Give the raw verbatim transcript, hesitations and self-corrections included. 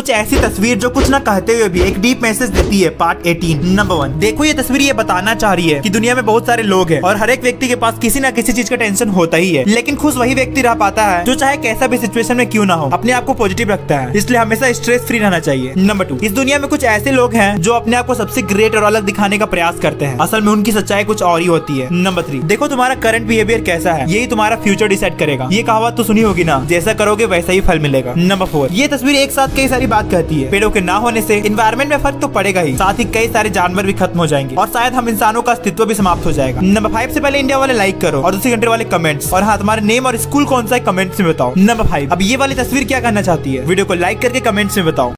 कुछ ऐसी तस्वीर जो कुछ न कहते हुए भी एक डीप मैसेज देती है। पार्ट अठारह नंबर वन। देखो ये तस्वीर ये बताना चाह रही है कि दुनिया में बहुत सारे लोग हैं और हर एक व्यक्ति के पास किसी न किसी चीज का टेंशन होता ही है, लेकिन खुश वही व्यक्ति रह पाता है जो चाहे कैसा भी सिचुएशन में क्यों ना हो अपने आप को पॉजिटिव रखता है, इसलिए हमेशा स्ट्रेस फ्री रहना चाहिए। Number two. इस दुनिया में कुछ ऐसे लोग हैं जो अपने आप को सबसे ग्रेट और अलग दिखाने का प्रयास करते हैं, असल में उनकी सच्चाई कुछ और ही होती है। Number three. देखो तुम्हारा करंट बिहेवियर कैसा है यही तुम्हारा फ्यूचर डिसाइड करेगा, ये कहावत तो सुनी होगी ना, जैसा करोगे वैसा ही फल मिलेगा। Number four. ये तस्वीर एक साथ कई सारी बात कहती है, पेड़ों के ना होने से एनवायरनमेंट में फर्क तो पड़ेगा ही, साथ ही कई सारे जानवर भी खत्म हो जाएंगे और शायद हम इंसानों का अस्तित्व भी समाप्त हो जाएगा। Number five. से पहले इंडिया वाले लाइक करो और दूसरी कंट्री वाले कमेंट्स, और हाँ तुम्हारे नेम और स्कूल कौन सा है कमेंट्स में बताओ। Number five. अब ये वाली तस्वीर क्या कहना चाहती है वीडियो को लाइक करके कमेंट्स में बताओ।